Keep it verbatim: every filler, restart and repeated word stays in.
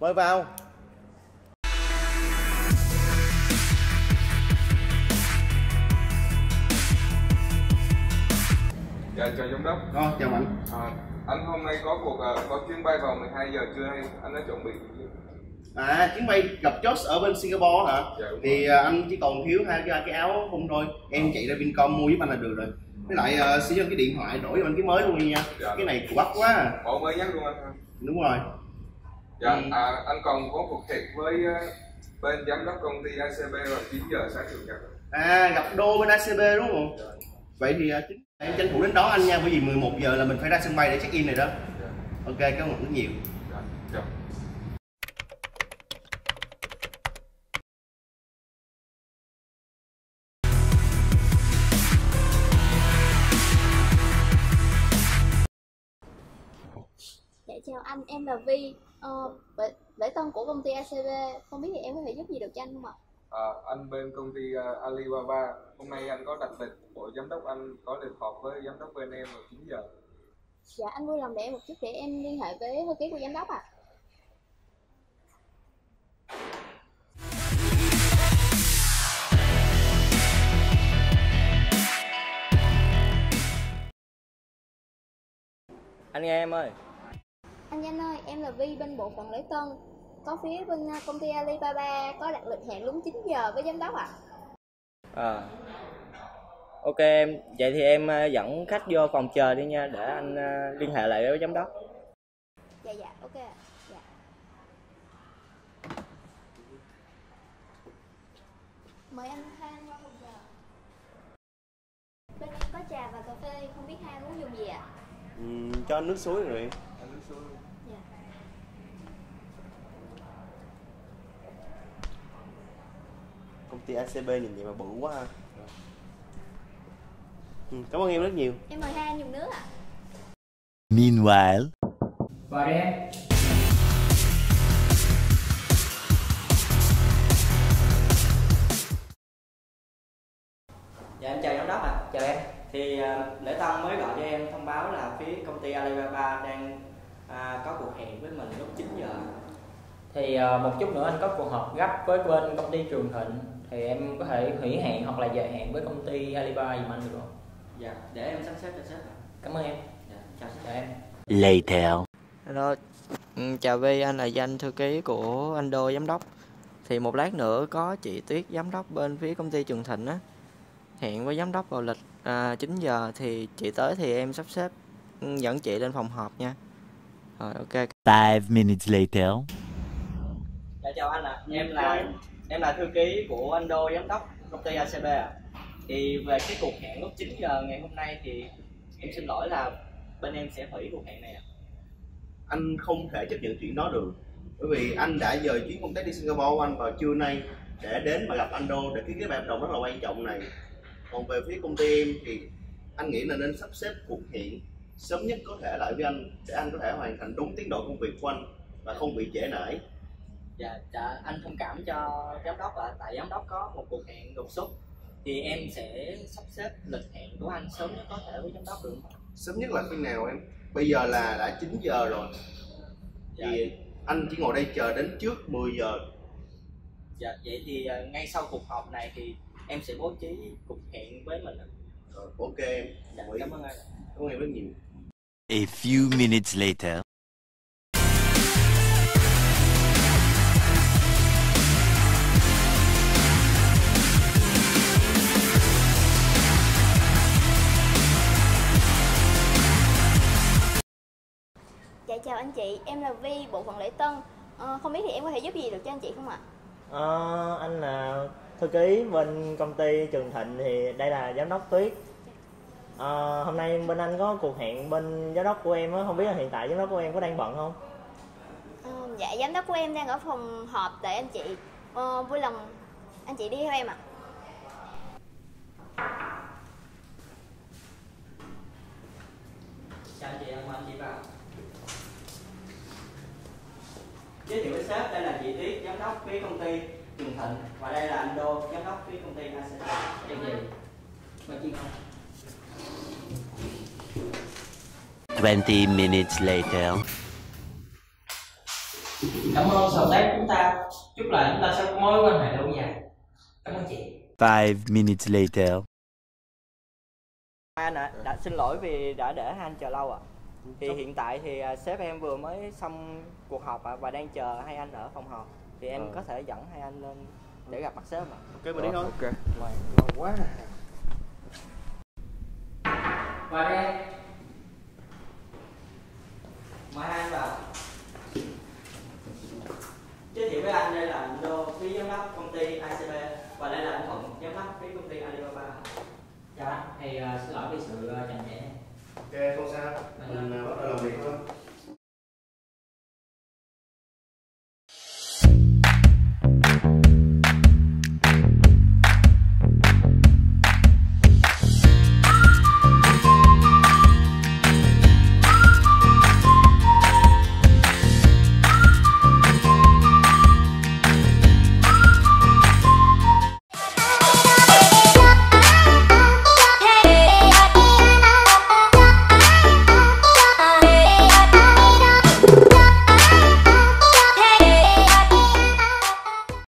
Mời vào. Dạ, chào giám đốc. Ờ, chào anh. À, anh hôm nay có cuộc uh, có chuyến bay vào mười hai giờ trưa hay anh đã chuẩn bị? À, chuyến bay gặp Josh ở bên Singapore hả? Dạ, thì uh, anh chỉ còn thiếu hai cái, cái áo không thôi. Em chạy ra Vincom mua giúp anh là được rồi. Với lại uh, sử dụng cái điện thoại đổi cho anh cái mới luôn đi nha. Dạ. Cái này bắt quá à. Ủa, mới nhắc luôn anh. Đúng rồi. Dạ, uhm. à, anh còn có cuộc hẹn với uh, bên giám đốc công ty a xê bê vào chín giờ sáng chủ nhật. À, gặp đô bên a xê bê đúng không? Dạ. Vậy thì uh, em tranh thủ đến đó anh nha, bởi vì mười một giờ là mình phải ra sân bay để check in này đó. Yeah. Ok, cảm ơn rất nhiều. Yeah. Yeah. Dạ chào anh, em là Vi, ờ, lễ, lễ tân của công ty a xê bê, không biết thì em có thể giúp gì được cho anh không ạ? À, anh bên công ty uh, Alibaba, hôm nay anh có đặt lịch, bộ giám đốc anh có lịch họp với giám đốc bên em vào chín giờ. Dạ, anh vui lòng để em một chút để em liên hệ với thư ký của giám đốc ạ. À. Anh nghe em ơi. Anh Danh ơi, em là Vi bên bộ phận lễ tân. Có phía bên công ty Alibaba có đặt lịch hẹn đúng chín giờ với giám đốc ạ. À. à Ok em, vậy thì em dẫn khách vô phòng chờ đi nha, để anh liên hệ lại với giám đốc. Dạ dạ, ok ạ. Dạ. Mời anh hai anh qua phòng chờ. Bên em có trà và cà phê, không biết hai muốn dùng gì ạ? Ừ, cho anh nước suối rồi. Anh nước suối. Công ty a xê bê nhìn vậy mà bự quá ha. Ừ, cảm ơn em rất nhiều. Em mời hai anh dùng nước ạ. Meanwhile. Vào đi em. Dạ em chào giám đốc ạ. Chào em. Thì uh, lễ tân mới gọi cho em thông báo là phía công ty Alibaba đang uh, có cuộc hẹn với mình lúc chín giờ. Thì uh, một chút nữa anh có cuộc họp gấp với bên công ty Trường Thịnh. Thì em có thể hủy hẹn hoặc là dời hẹn với công ty Alibaba dùm anh được không? Dạ, để em sắp xếp cho sếp. Cảm ơn em. Dạ, chào sếp. Chào em. Later. Hello, chào Vi, anh là Danh, thư ký của anh Đô, giám đốc. Thì một lát nữa có chị Tuyết, giám đốc bên phía công ty Trường Thịnh á, hẹn với giám đốc vào lịch à, chín giờ. Thì chị tới thì em sắp xếp dẫn chị lên phòng họp nha. Rồi, ok. five minutes later. Dạ, chào anh ạ. À. Em là... Em là thư ký của anh Đô, giám đốc công ty a xê bê ạ. À. Thì về cái cuộc hẹn lúc chín giờ ngày hôm nay thì em xin lỗi là bên em sẽ hủy cuộc hẹn này ạ. À. Anh không thể chấp nhận chuyện đó được. Bởi vì anh đã dời chuyến công tác đi Singapore của anh vào trưa nay để đến mà gặp anh Đô để ký cái hợp đồng rất là quan trọng này. Còn về phía công ty em thì anh nghĩ là nên sắp xếp cuộc hẹn sớm nhất có thể lại với anh để anh có thể hoàn thành đúng tiến độ công việc của anh và không bị trễ nải. Dạ, dạ, anh thông cảm cho giám đốc ạ, à, tại giám đốc có một cuộc hẹn đột xuất. Thì em sẽ sắp xếp lịch hẹn của anh sớm nhất có thể với giám đốc được không? Sớm nhất là khi nào em? Bây giờ là đã chín giờ rồi. Dạ. Thì anh chỉ ngồi đây chờ đến trước mười giờ. Dạ, vậy thì ngay sau cuộc họp này thì em sẽ bố trí cuộc hẹn với mình ạ. Rồi, ok em. Dạ, cảm ơn anh. Cảm ơn em rất nhiều. A few minutes later. Dạ chào anh chị, em là Vi, bộ phận lễ tân. À, không biết thì em có thể giúp gì được cho anh chị không ạ? À, anh là thư ký bên công ty Trường Thịnh, thì đây là giám đốc Tuyết. À, hôm nay bên anh có cuộc hẹn bên giám đốc của em á, không biết là hiện tại giám đốc của em có đang bận không? À, dạ, giám đốc của em đang ở phòng họp tại anh chị. À, vui lòng anh chị đi theo em ạ. Chào chị, mời anh chị vào. Giới thiệu với sếp, đây là chị Tuyết, giám đốc phía công ty Trường Thịnh. Và đây là anh Đô, giám đốc phía công ty a xê bê. Em gì? Mời chị không? twenty minutes later. Cảm ơn sự hợp tác chúng ta. Chúc là chúng ta sẽ có mối quan hệ lâu dài. Cảm ơn chị. Five minutes later. Anh ạ, đã xin lỗi vì đã để anh chờ lâu ạ. Thì Chúc. hiện tại thì sếp em vừa mới xong cuộc họp ạ và đang chờ hai anh ở phòng họp. Thì em ừ. có thể dẫn hai anh lên để gặp mặt sếp ạ. Ok, mình đi thôi. Ok. Mày lâu quá. Mời em. Mời hai anh vào. Giới thiệu với anh đây là